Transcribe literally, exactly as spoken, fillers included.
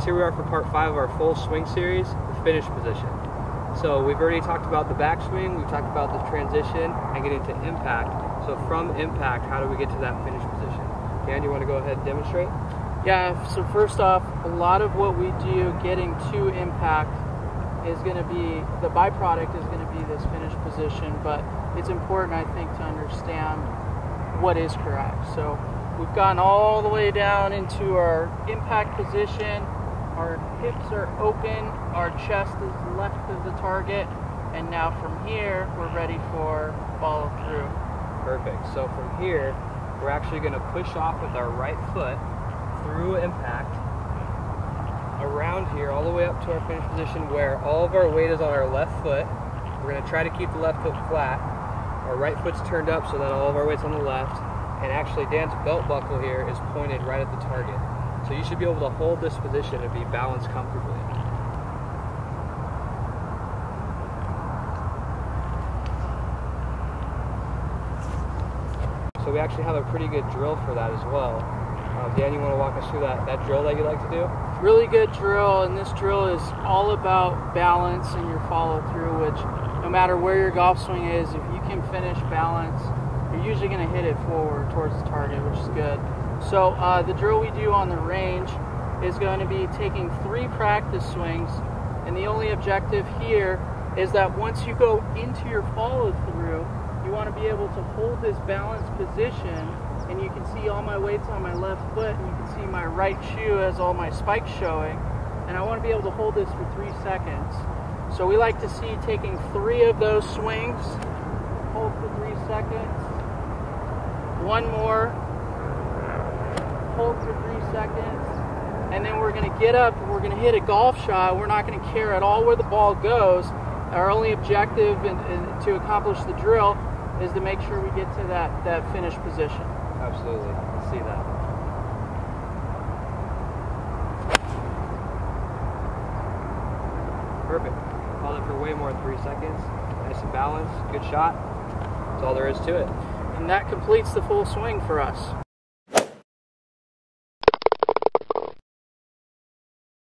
guys, here we are for part five of our full swing series, the finish position. So we've already talked about the backswing, we've talked about the transition, and getting to impact. So from impact, how do we get to that finish position? Dan, you want to go ahead and demonstrate? Yeah, so first off, a lot of what we do getting to impact is going to be, the byproduct is going to be this finish position, but it's important, I think, to understand what is correct. So we've gone all the way down into our impact position, our hips are open, our chest is left of the target, and now from here, we're ready for follow through. Perfect. So from here, we're actually going to push off with our right foot through impact, around here, all the way up to our finish position where all of our weight is on our left foot. We're going to try to keep the left foot flat. Our right foot's turned up so that all of our weight's on the left. And actually, Dan's belt buckle here is pointed right at the target. So you should be able to hold this position and be balanced comfortably. So we actually have a pretty good drill for that as well. Um, Dan, you want to walk us through that, that drill that you like to do? Really good drill, and this drill is all about balance and your follow through, which no matter where your golf swing is, if you can finish balance, you're usually going to hit it forward towards the target, which is good. So uh, the drill we do on the range is going to be taking three practice swings, and the only objective here is that once you go into your follow through, you want to be able to hold this balanced position. And you can see all my weight's on my left foot, and you can see my right shoe has all my spikes showing. And I want to be able to hold this for three seconds. So we like to see taking three of those swings, hold for three seconds. One more, hold for three seconds. And then we're going to get up and we're going to hit a golf shot. We're not going to care at all where the ball goes. Our only objective in, in, to accomplish the drill is to make sure we get to that, that finish position. Absolutely, I see that. Perfect. Called it for way more than three seconds. Nice and balanced, good shot. That's all there is to it. And that completes the full swing for us.